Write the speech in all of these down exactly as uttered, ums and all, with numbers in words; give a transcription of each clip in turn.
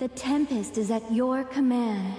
The Tempest is at your command.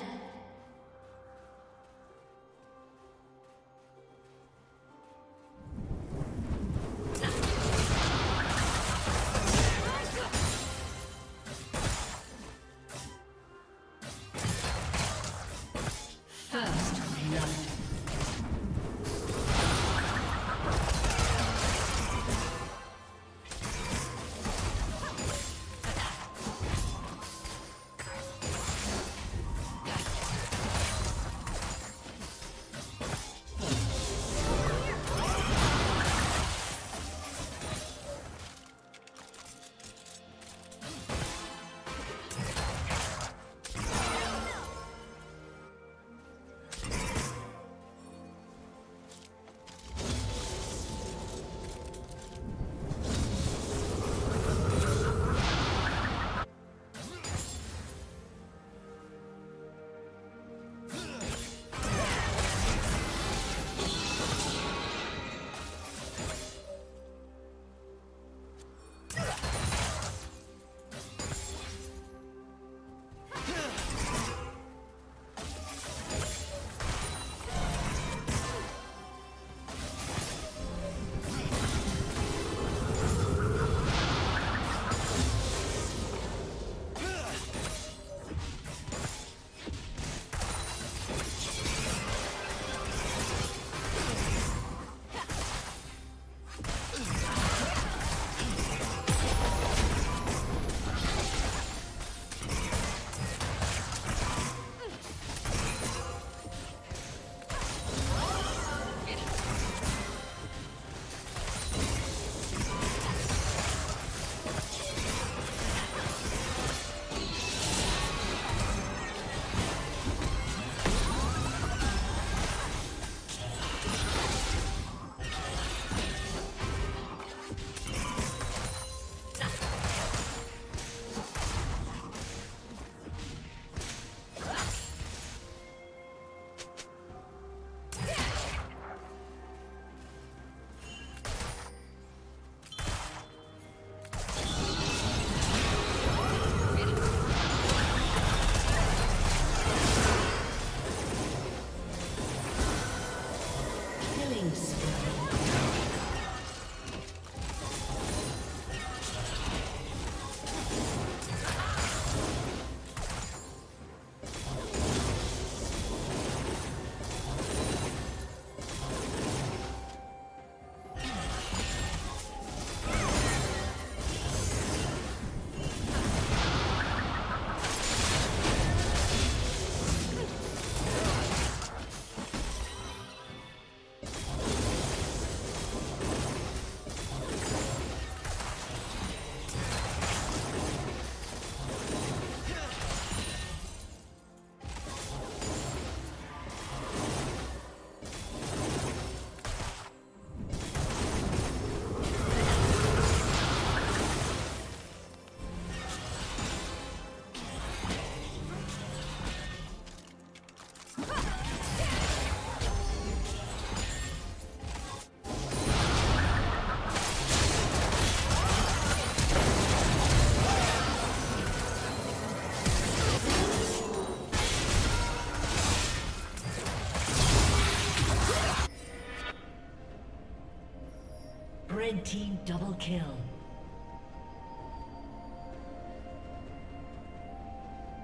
Red team double kill.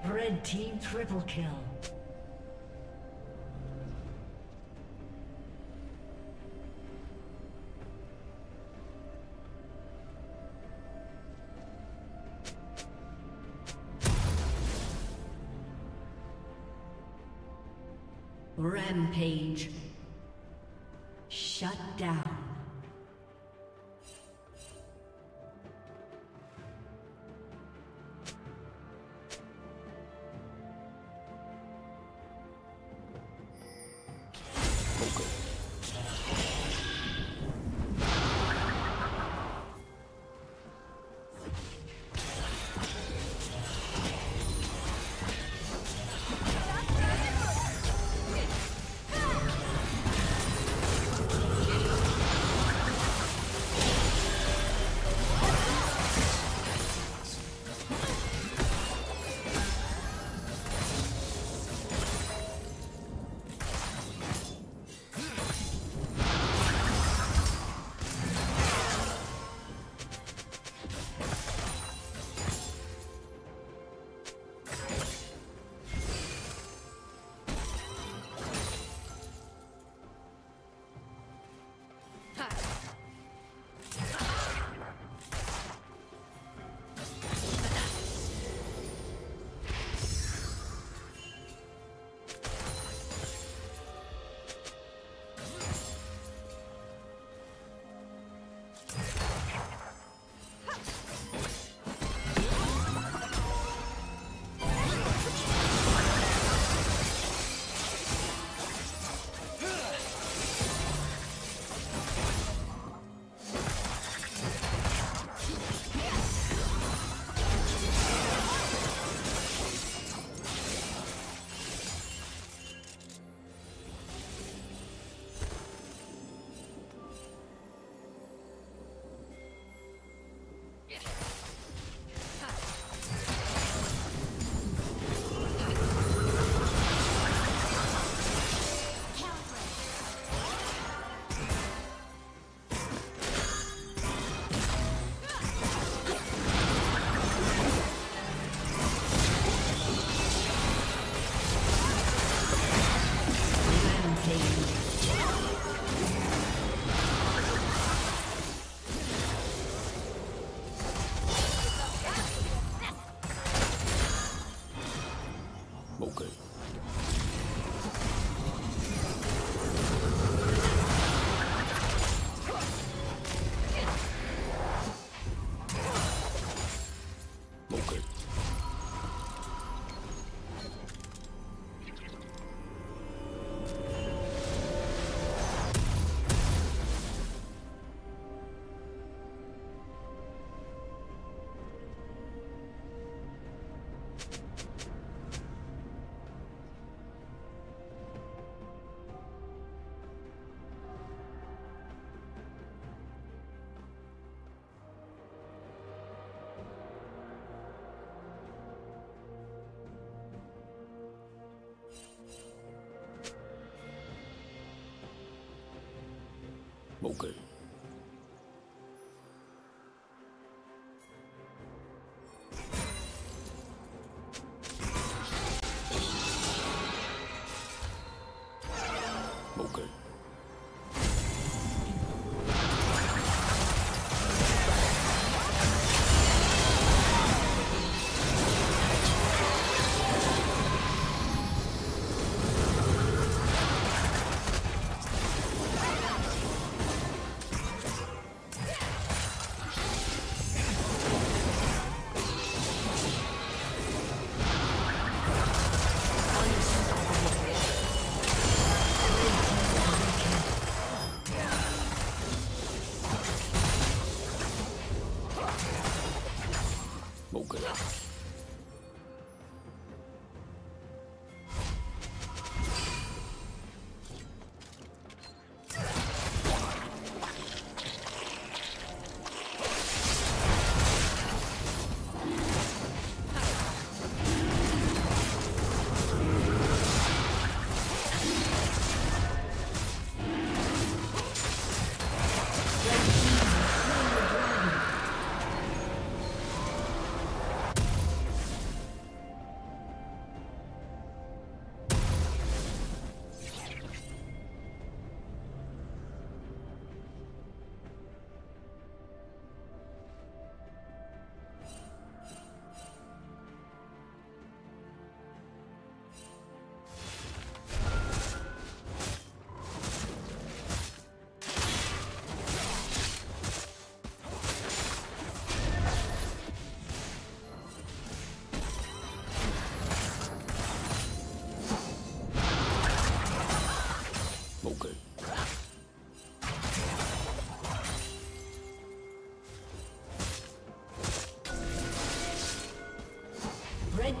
Red team triple kill. Rampage. Shut down. spoken. Red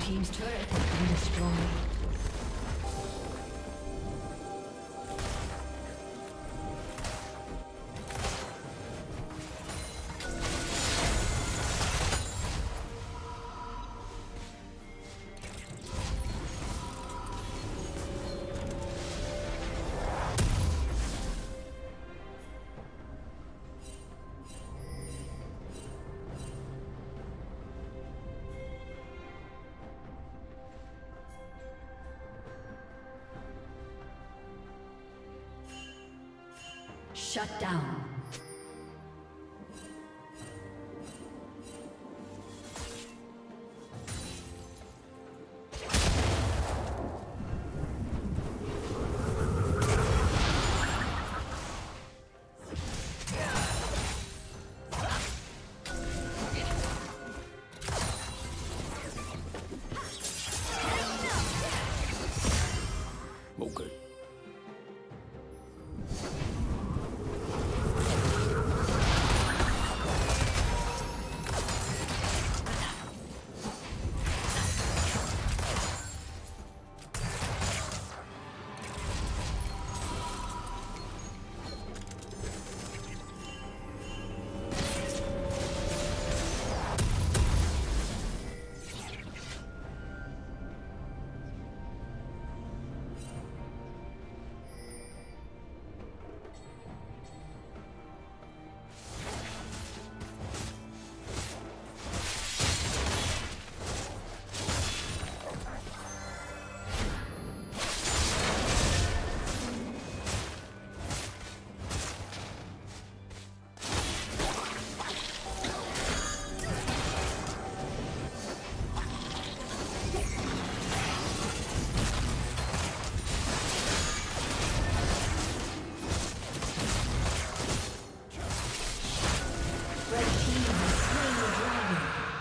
Team's turret. been destroyed. Shut down.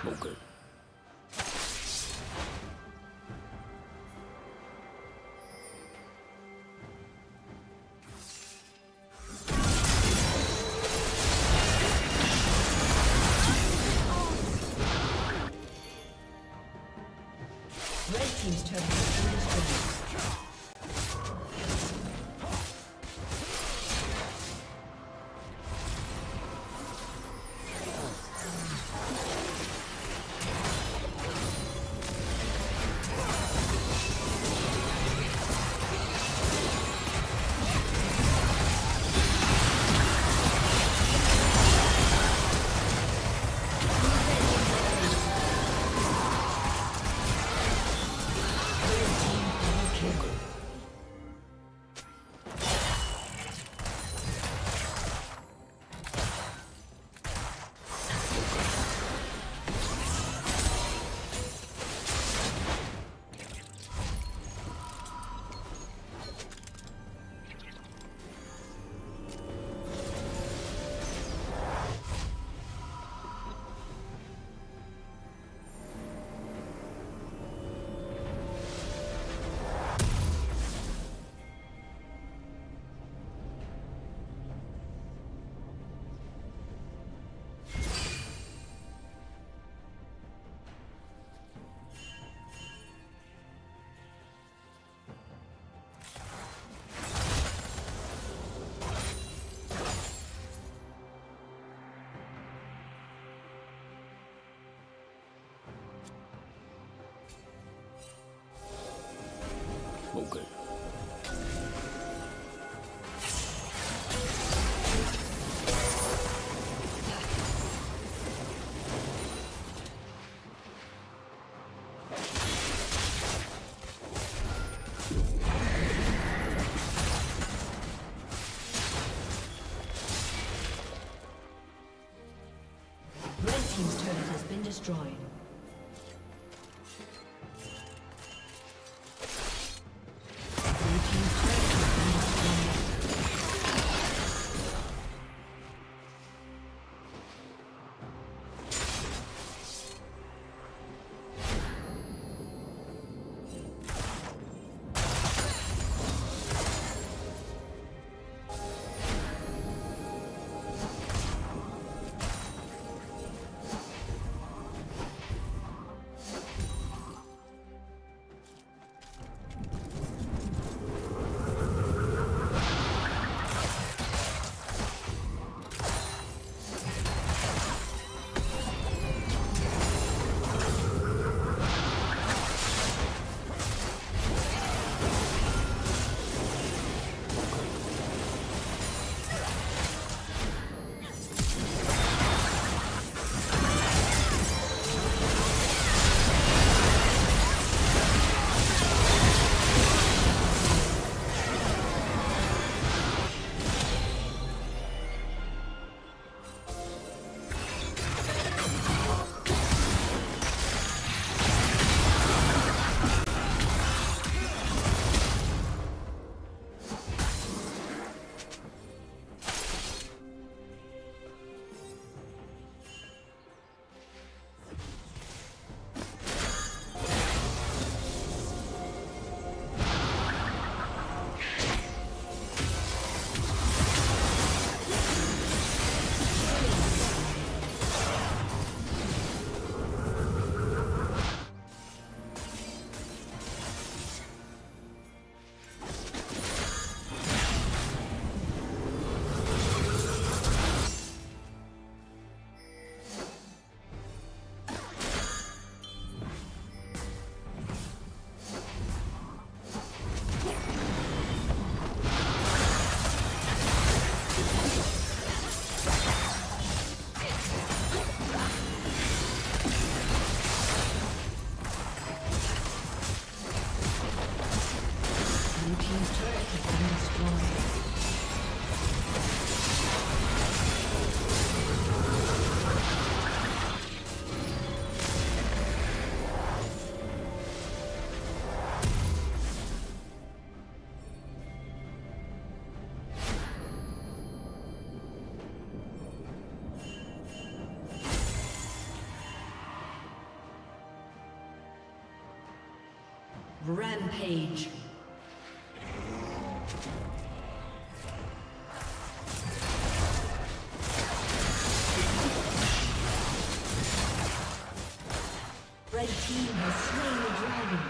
Okay. Red team's turret has been destroyed. Rampage. Red team has slain the dragon. Rampage.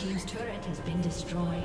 Team's turret has been destroyed.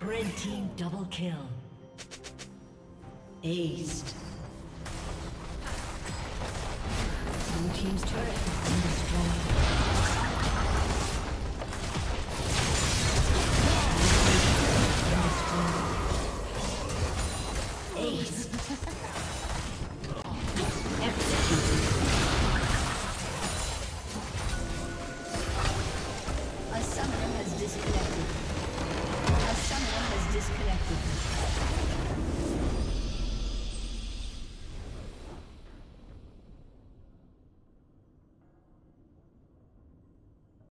Red team double kill. Aced. Blue team's turret has been destroyed.